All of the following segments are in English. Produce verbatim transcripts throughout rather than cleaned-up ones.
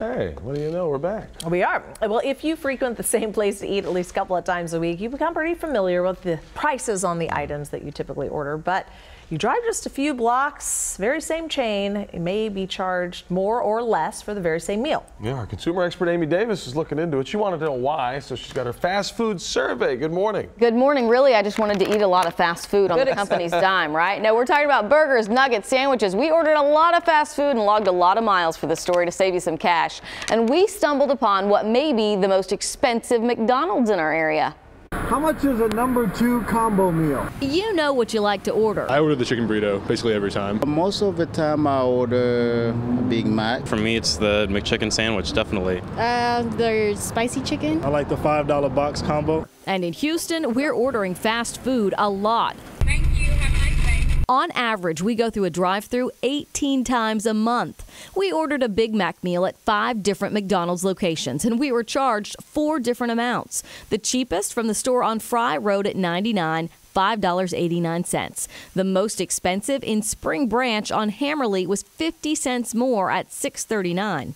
Hey, what do you know? We're back. We are. Well, if you frequent the same place to eat at least a couple of times a week, you become pretty familiar with the prices on the items that you typically order. But you drive just a few blocks, very same chain, you may be charged more or less for the very same meal. Yeah, our consumer expert Amy Davis is looking into it. She wanted to know why, so she's got her fast food survey. Good morning. Good morning. Really, I just wanted to eat a lot of fast food on Good the company's dime, right? No, we're talking about burgers, nuggets, sandwiches. We ordered a lot of fast food and logged a lot of miles for this story to save you some cash. And we stumbled upon what may be the most expensive McDonald's in our area. How much is a number two combo meal? You know what you like to order. I order the chicken burrito basically every time. Most of the time I order Big Mac. For me, it's the McChicken sandwich, definitely. Uh, the spicy chicken. I like the five dollar box combo. And in Houston, we're ordering fast food a lot. Thank you. Have a nice day. On average, we go through a drive-thru eighteen times a month. We ordered a Big Mac meal at five different McDonald's locations, and we were charged four different amounts. The cheapest from the store on Fry Road at ninety-nine, five dollars and eighty-nine cents. The most expensive in Spring Branch on Hammerly was fifty cents more at six thirty-nine.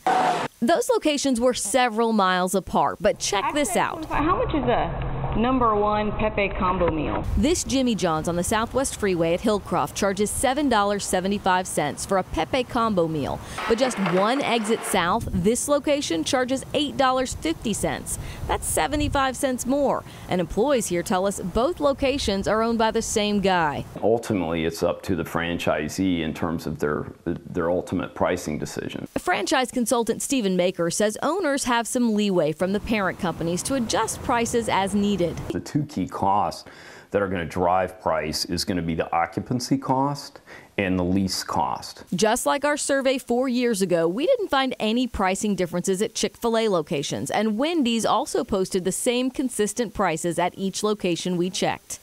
Those locations were several miles apart, but check this out. How much is that? Number one Pepe combo meal. This Jimmy John's on the Southwest Freeway at Hillcroft charges seven dollars and seventy-five cents for a Pepe combo meal. But just one exit south, this location charges eight dollars and fifty cents. That's seventy-five cents more. And employees here tell us both locations are owned by the same guy. Ultimately, it's up to the franchisee in terms of their, their ultimate pricing decision. Franchise consultant Stephen Baker says owners have some leeway from the parent companies to adjust prices as needed. The two key costs that are going to drive price is going to be the occupancy cost and the lease cost. Just like our survey four years ago, we didn't find any pricing differences at Chick-fil-A locations, and Wendy's also posted the same consistent prices at each location we checked.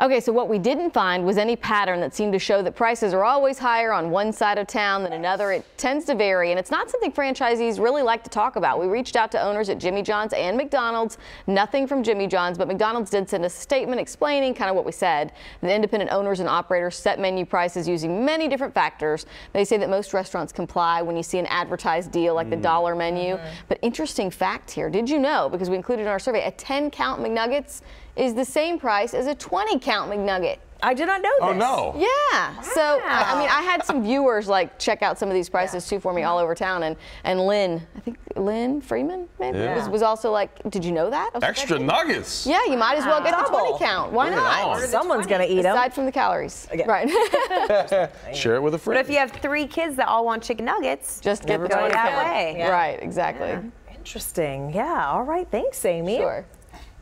Okay, so what we didn't find was any pattern that seemed to show that prices are always higher on one side of town than another. It tends to vary, and it's not something franchisees really like to talk about. We reached out to owners at Jimmy John's and McDonald's. Nothing from Jimmy John's, but McDonald's did send us a statement explaining kind of what we said. The independent owners and operators set menu prices using many different factors. They say that most restaurants comply when you see an advertised deal like mm. the dollar menu. Okay. But interesting fact here, did you know, because we included in our survey, a ten count McNuggets is the same price as a twenty count McNugget. I did not know this. Oh, no. Yeah. Wow. So, I mean, I had some viewers, like, check out some of these prices, yeah. too, for me all over town. And, and Lynn, I think Lynn Freeman, maybe, yeah. was, was also like, did you know that? Extra like, nuggets. Yeah, you might as well get Double. the twenty count. Why not? Someone's going to eat them. Aside from the calories. Okay. Right. Share it with a friend. But if you have three kids that all want chicken nuggets, just get the twenty count. That way. Yeah. Right, exactly. Yeah. Interesting. Yeah. All right. Thanks, Amy. Sure.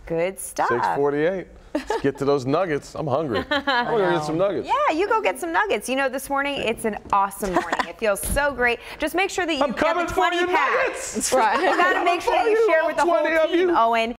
Good stuff. six forty-eight. Let's get to those nuggets. I'm hungry. I'm going to get some nuggets. Yeah, you go get some nuggets. You know, this morning, it's an awesome morning. It feels so great. Just make sure that you I'm get the twenty packs. Right. You got to make sure that you share with the whole team, Owen.